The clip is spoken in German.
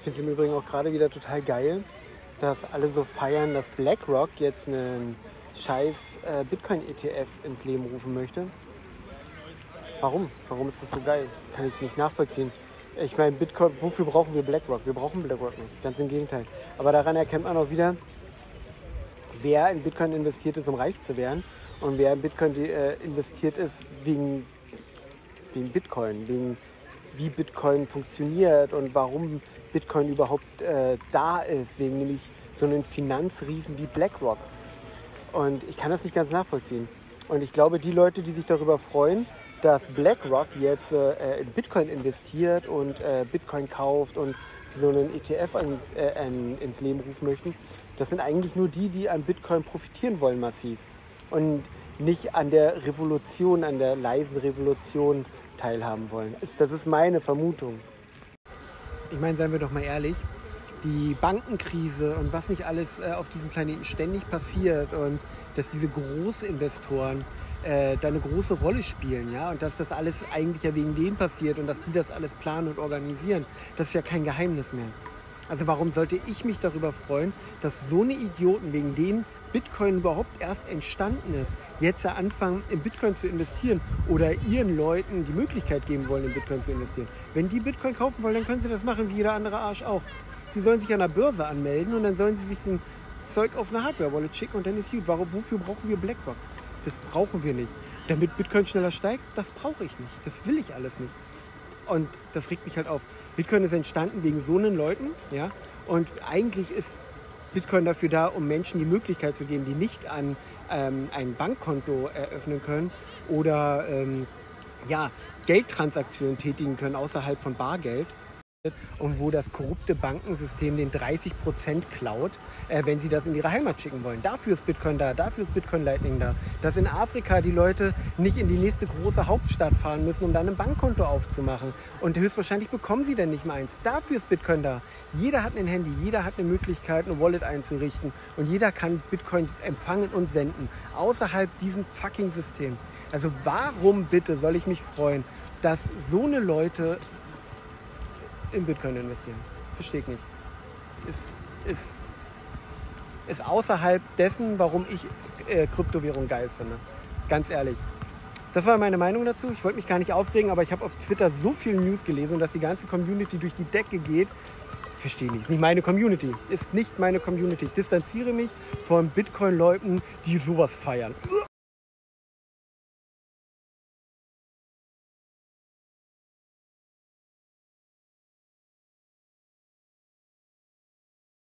Ich finde es im Übrigen auch gerade wieder total geil, dass alle so feiern, dass BlackRock jetzt einen scheiß Bitcoin-ETF ins Leben rufen möchte. Warum? Warum ist das so geil? Kann ich nicht nachvollziehen. Ich meine, Bitcoin, wofür brauchen wir BlackRock? Wir brauchen BlackRock nicht, ganz im Gegenteil. Aber daran erkennt man auch wieder, wer in Bitcoin investiert ist, um reich zu werden, und wer in Bitcoin investiert ist wegen Bitcoin, wegen wie Bitcoin funktioniert und warum Bitcoin überhaupt da ist, wegen nämlich so einen Finanzriesen wie BlackRock. Und ich kann das nicht ganz nachvollziehen. Und ich glaube, die Leute, die sich darüber freuen, dass BlackRock jetzt in Bitcoin investiert und Bitcoin kauft und so einen ETF ins Leben rufen möchten, das sind eigentlich nur die, die an Bitcoin profitieren wollen massiv und nicht an der Revolution, an der leisen Revolution teilhaben wollen. Das ist meine Vermutung. Ich meine, seien wir doch mal ehrlich, die Bankenkrise und was nicht alles auf diesem Planeten ständig passiert und dass diese Großinvestoren da eine große Rolle spielen, ja, und dass das alles eigentlich ja wegen denen passiert und dass die das alles planen und organisieren, das ist ja kein Geheimnis mehr. Also warum sollte ich mich darüber freuen, dass so eine Idioten, wegen denen Bitcoin überhaupt erst entstanden ist, jetzt ja anfangen, in Bitcoin zu investieren oder ihren Leuten die Möglichkeit geben wollen, in Bitcoin zu investieren. Wenn die Bitcoin kaufen wollen, dann können sie das machen, wie jeder andere Arsch auch. Die sollen sich an der Börse anmelden und dann sollen sie sich ein Zeug auf eine Hardware-Wallet schicken und dann ist gut. Warum, wofür brauchen wir BlackRock? Das brauchen wir nicht. Damit Bitcoin schneller steigt, das brauche ich nicht. Das will ich alles nicht. Und das regt mich halt auf. Bitcoin ist entstanden wegen so einen Leuten, ja, und eigentlich ist Bitcoin dafür da, um Menschen die Möglichkeit zu geben, die nicht an ein Bankkonto eröffnen können oder ja, Geldtransaktionen tätigen können außerhalb von Bargeld. Und wo das korrupte Bankensystem den 30% klaut, wenn sie das in ihre Heimat schicken wollen. Dafür ist Bitcoin da, dafür ist Bitcoin Lightning da. Dass in Afrika die Leute nicht in die nächste große Hauptstadt fahren müssen, um dann ein Bankkonto aufzumachen. Und höchstwahrscheinlich bekommen sie dann nicht mal eins. Dafür ist Bitcoin da. Jeder hat ein Handy, jeder hat eine Möglichkeit, eine Wallet einzurichten. Und jeder kann Bitcoin empfangen und senden. Außerhalb diesem fucking System. Also warum bitte soll ich mich freuen, dass so eine Leute in Bitcoin investieren? Verstehe ich nicht. Ist außerhalb dessen, warum ich Kryptowährung geil finde. Ganz ehrlich. Das war meine Meinung dazu. Ich wollte mich gar nicht aufregen, aber ich habe auf Twitter so viel News gelesen, und dass die ganze Community durch die Decke geht. Verstehe ich nicht. Ist nicht meine Community. Ist nicht meine Community. Ich distanziere mich von Bitcoin-Leuten, die sowas feiern.